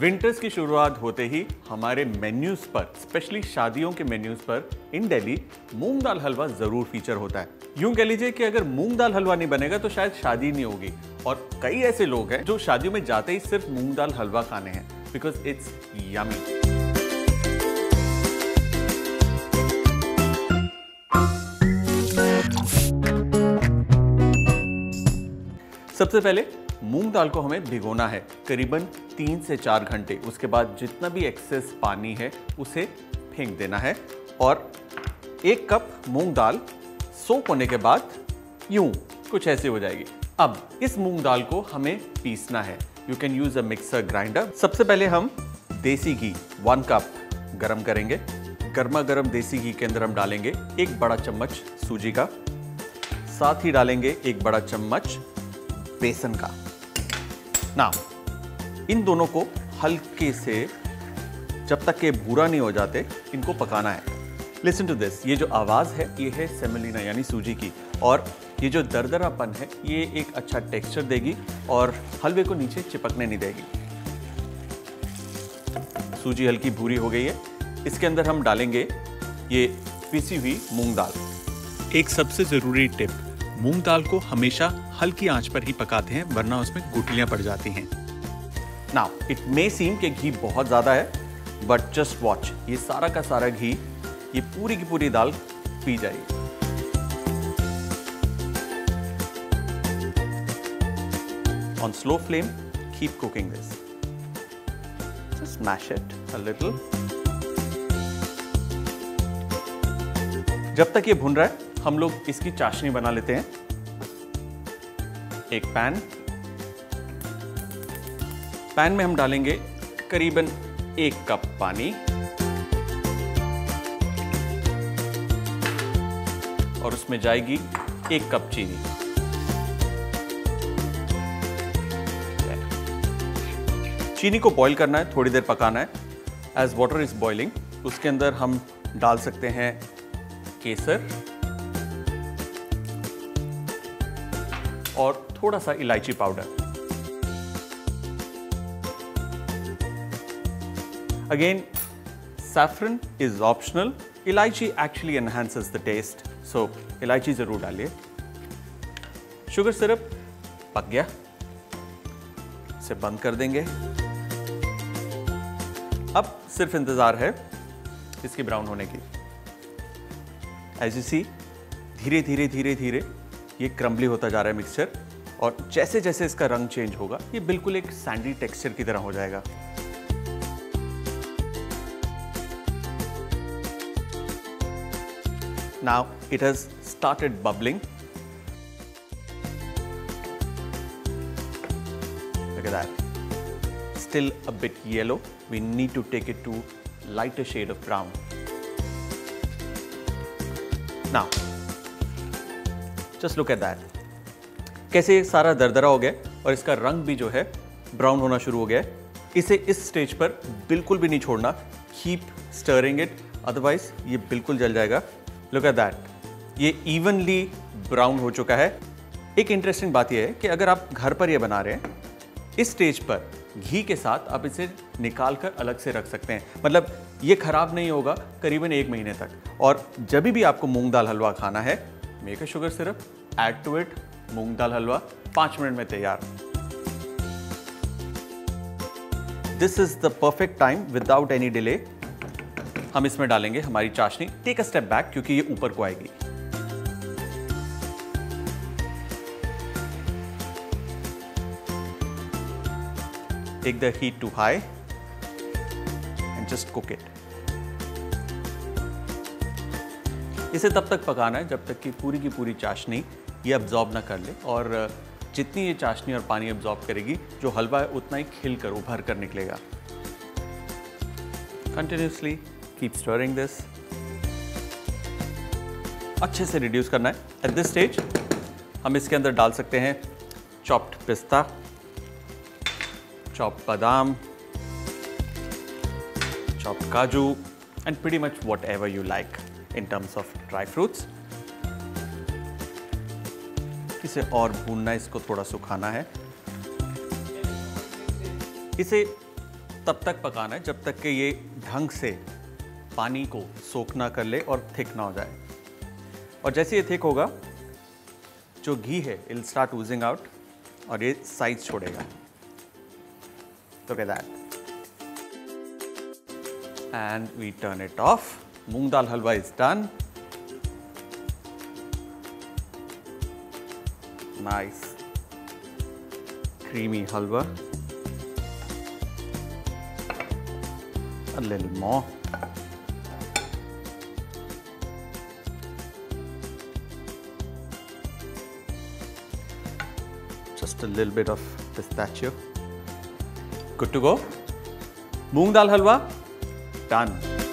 Winters की शुरुआत होते ही हमारे मेन्यूज़ पर, स्पेशली शादियों के मेन्यूज़ पर इन दिल्ली मूंग दाल हलवा ज़रूर फीचर होता है। यूँ कह लीजिए कि अगर मूंग दाल हलवा नहीं बनेगा तो शायद शादी नहीं होगी। और कई ऐसे लोग हैं जो शादियों में जाते ही सिर्फ मूंग दाल हलवा खाने हैं, बिकॉज इट्स यमी। सबसे पहले मूंग दाल को हमें भिगोना है करीबन 3 से 4 घंटे। उसके बाद जितना भी एक्सेस पानी है उसे फेंक देना है और 1 कप मूंग दाल सोक होने के बाद यूं कुछ ऐसे हो जाएगी। अब इस मूंग दाल को हमें पीसना है। You can use a mixer grinder. सबसे पहले हम देसी घी 1 कप गरम करेंगे। गर्मा गर्म देसी घी के अंदर हम डालेंगे 1 बड़ा चम्मच सूजी का, साथ ही डालेंगे 1 बड़ा चम्मच बेसन का। ना इन दोनों को हल्के से, जब तक के भूरा नहीं हो जाते, इनको पकाना है। लिसन टू दिस, ये जो आवाज़ है ये है सेमोलिना यानी सूजी की, और ये जो दरदरापन है ये एक अच्छा टेक्सचर देगी और हलवे को नीचे चिपकने नहीं देगी। सूजी हल्की भूरी हो गई है। इसके अंदर हम डालेंगे ये पिसी हुई मूंग दाल। एक सबसे ज़रूरी टिप, मूंग दाल को हमेशा हल्की आंच पर ही पकाते हैं वरना उसमें गुठलियां पड़ जाती हैं। नाउ इट मे सीम कि घी बहुत ज़्यादा है, बट जस्ट वॉच, ये सारा का सारा घी ये पूरी की पूरी दाल पी जाएगी। On slow flame keep cooking this, just mash it a little. जब तक ये भुन रहा है हम लोग इसकी चाशनी बना लेते हैं। एक पैन में हम डालेंगे करीबन 1 कप पानी और उसमें जाएगी 1 कप चीनी। चीनी को बॉईल करना है, थोड़ी देर पकाना है। एज वाटर इज बॉइलिंग उसके अंदर हम डाल सकते हैं केसर और थोड़ा सा इलायची powder. Again saffron is optional. Elaichi actually enhances the taste, so इलायची जरूर डालिए। शुगर सिरप पक गया, इसे बंद कर देंगे। अब सिर्फ इंतजार है इसकी ब्राउन होने की। एज यू सी, धीरे धीरे धीरे धीरे ये क्रम्बली होता जा रहा है मिक्सचर, और जैसे जैसे इसका रंग चेंज होगा ये बिल्कुल एक सैंडी टेक्सचर की तरह हो जाएगा। Now it has started bubbling. Look at that, still a bit yellow, we need to take it to lighter shade of brown. Now just look at that, कैसे सारा दरदरा हो गया और इसका रंग भी जो है ब्राउन होना शुरू हो गया है। इसे इस स्टेज पर बिल्कुल भी नहीं छोड़ना, कीप स्टरिंग इट, अदरवाइज ये बिल्कुल जल जाएगा। लुक एट दैट, ये इवनली ब्राउन हो चुका है। एक इंटरेस्टिंग बात ये है कि अगर आप घर पर ये बना रहे हैं, इस स्टेज पर घी के साथ आप इसे निकाल कर अलग से रख सकते हैं। मतलब ये ख़राब नहीं होगा करीबन 1 महीने तक। और जब भी आपको मूंग दाल हलवा खाना है, make a sugar syrup, add to it moong dal halwa, 5 minute में तैयार। This is the perfect time without any delay. हम इसमें डालेंगे हमारी चाशनी। टेक अ स्टेप बैक क्योंकि ये ऊपर को आएगी। Take the heat to high and just cook it. इसे तब तक पकाना है जब तक कि पूरी चाशनी ये अब्जॉर्ब ना कर ले, और जितनी ये चाशनी और पानी अब्जॉर्ब करेगी जो हलवा है उतना ही खिल कर उभर कर निकलेगा। कंटिन्यूसली कीप स्टरिंग दिस, अच्छे से रिड्यूस करना है। एट दिस स्टेज हम इसके अंदर डाल सकते हैं चॉप्ड पिस्ता, chopped badam, chopped kaju and pretty much whatever you like in terms of dry fruits. इसे और भूनना, इसको थोड़ा सुखाना है। इसे तब तक पकाना है जब तक कि ये ढंग से पानी को सोख ना कर ले और थिक ना हो जाए। और जैसे ये थिक होगा जो घी है it will start oozing out और ये साइज छोड़ेगा। Look at that and we turn it off. Moong dal halwa is done. Nice creamy halwa. A little more. Just a little bit of pistachio. Good to go. Moong dal halwa done.